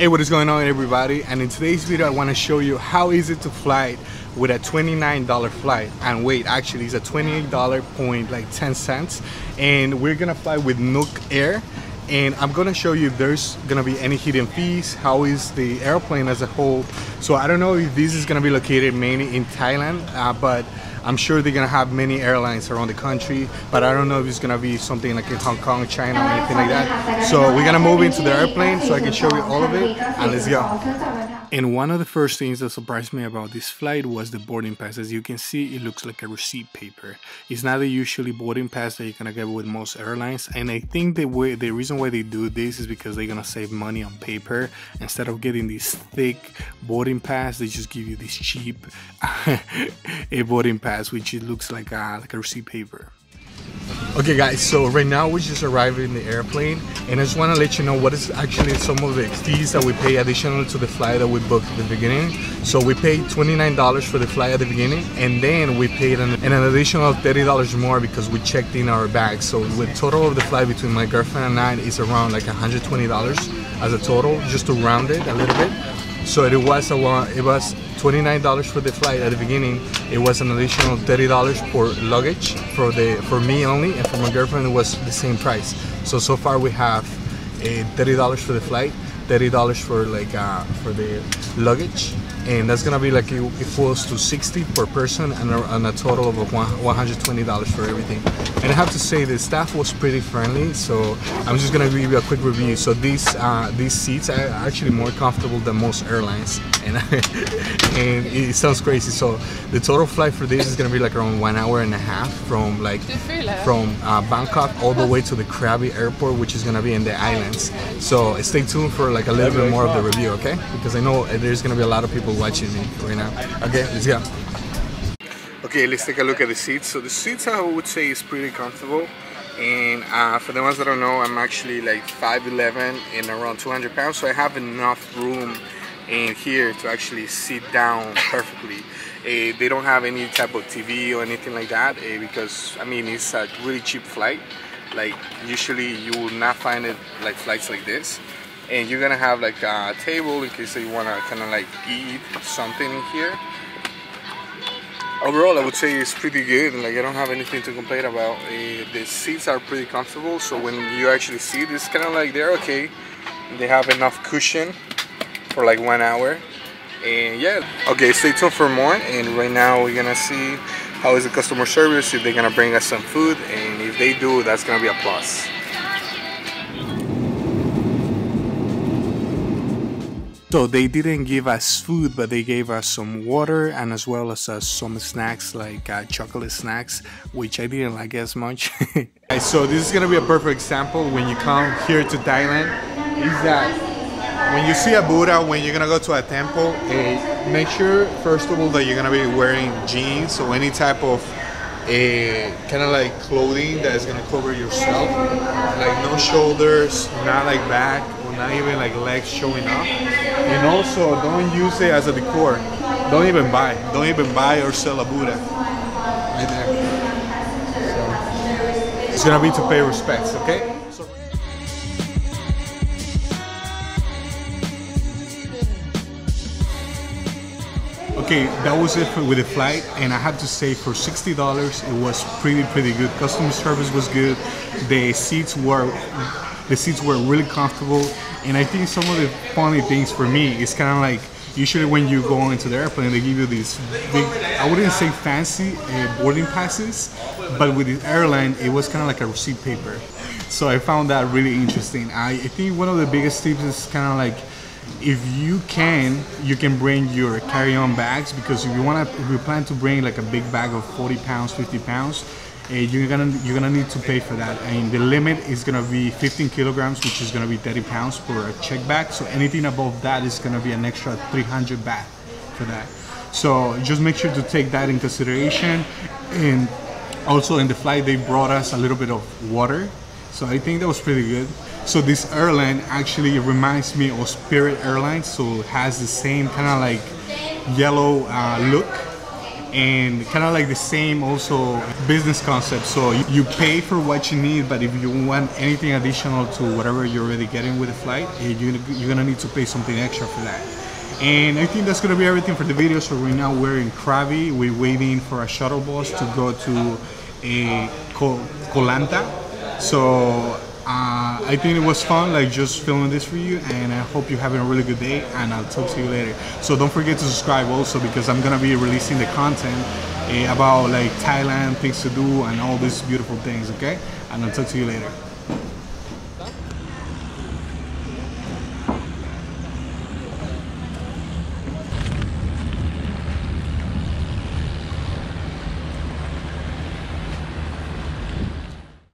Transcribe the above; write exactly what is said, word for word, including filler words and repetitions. Hey, what is going on, everybody? And in today's video I want to show you how is it to fly with a twenty-nine dollar flight, and wait, actually it's a twenty-eight point ten cents, and we're gonna fly with Nok Air. And I'm gonna show you if there's gonna be any hidden fees, how is the airplane as a whole. So I don't know if this is gonna be located mainly in Thailand, uh, but I'm sure they're gonna have many airlines around the country, but I don't know if it's gonna be something like in Hong Kong, China, or anything like that. So we're gonna move into the airplane so I can show you all of it, and let's go. And one of the first things that surprised me about this flight was the boarding pass. As you can see, it looks like a receipt paper. It's not the usually boarding pass that you're gonna get with most airlines, and I think the way the reason why they do this is because they're gonna save money on paper. Instead of getting this thick boarding pass, they just give you this cheap a boarding pass, which it looks like a, like a receipt paper. Okay guys, so right now we just arrived in the airplane, and I just want to let you know what is actually some of the fees that we pay additional to the flight that we booked at the beginning. So we paid twenty-nine dollars for the flight at the beginning, and then we paid an, an additional thirty dollars more because we checked in our bags. So the total of the flight between my girlfriend and I is around like one hundred twenty dollars as a total, just to round it a little bit. So it was a it was twenty-nine dollars for the flight at the beginning. It was an additional thirty dollars for luggage for the for me only, and for my girlfriend it was the same price. So so far we have a thirty dollars for the flight, thirty dollars for like uh, for the luggage, and that's gonna be like equals to sixty dollars per person, and a, and a total of one hundred twenty dollars for everything. And I have to say the staff was pretty friendly, so I'm just gonna give you a quick review. So these uh, these seats are actually more comfortable than most airlines, and and it sounds crazy. So the total flight for this is gonna be like around one hour and a half from like from uh, Bangkok all the way to the Krabi Airport, which is gonna be in the islands. So stay tuned for like a little bit more of the review, okay? Because I know there's gonna be a lot of people watching me right now. Okay, let's go. Okay, let's take a look at the seats. So the seats I would say is pretty comfortable, and uh, for the ones that don't know, I'm actually like five eleven and around two hundred pounds, so I have enough room in here to actually sit down perfectly. Uh, they don't have any type of T V or anything like that, uh, because I mean it's a really cheap flight. Like usually you will not find it like flights like this, and you're gonna have like a table in case you wanna kind of like eat something in here. Overall, I would say it's pretty good. Like I don't have anything to complain about. Uh, the seats are pretty comfortable, so when you actually sit, it's kind of like they're okay. They have enough cushion for like one hour, and yeah. Okay, stay tuned for more. And right now we're gonna see how is the customer service, if they're gonna bring us some food, and if they do, that's gonna be a plus. So they didn't give us food, but they gave us some water, and as well as uh, some snacks, like uh, chocolate snacks, which I didn't like as much. So this is gonna be a perfect example when you come here to Thailand, is that when you see a Buddha, when you're gonna go to a temple, uh, make sure first of all that you're gonna be wearing jeans or any type of a kind of like clothing that is gonna cover yourself, like no shoulders, not like back, or not even like legs showing up. And also don't use it as a decor. Don't even buy, don't even buy or sell a Buddha. Right there. So it's gonna be to pay respects, okay? Okay, that was it for, with the flight, and I have to say for sixty dollars it was pretty pretty good. Customer service was good, the seats were the seats were really comfortable, and I think some of the funny things for me is kind of like usually when you go into the airplane they give you these big, I wouldn't say fancy uh, boarding passes, but with the airline it was kind of like a receipt paper. So I found that really interesting. I, I think one of the biggest tips is kind of like, if you can, you can bring your carry-on bags, because if you want to, if you plan to bring like a big bag of forty pounds, fifty pounds, uh, you're gonna you're gonna need to pay for that. And the limit is gonna be fifteen kilograms, which is gonna be thirty pounds for a check bag. So anything above that is gonna be an extra three hundred baht for that. So just make sure to take that in consideration. And also in the flight, they brought us a little bit of water. So I think that was pretty good. So this airline actually reminds me of Spirit Airlines, so it has the same kind of like yellow uh, look, and kind of like the same also business concept. So you pay for what you need, but if you want anything additional to whatever you're already getting with the flight, you're gonna need to pay something extra for that. And I think that's gonna be everything for the video. So right now we're in Krabi, we're waiting for a shuttle bus to go to a Koh Lanta. So Uh, I think it was fun, like just filming this for you, and I hope you're having a really good day, and I'll talk to you later. So don't forget to subscribe also, because I'm gonna be releasing the content uh, about like Thailand, things to do, and all these beautiful things, okay? And I'll talk to you later.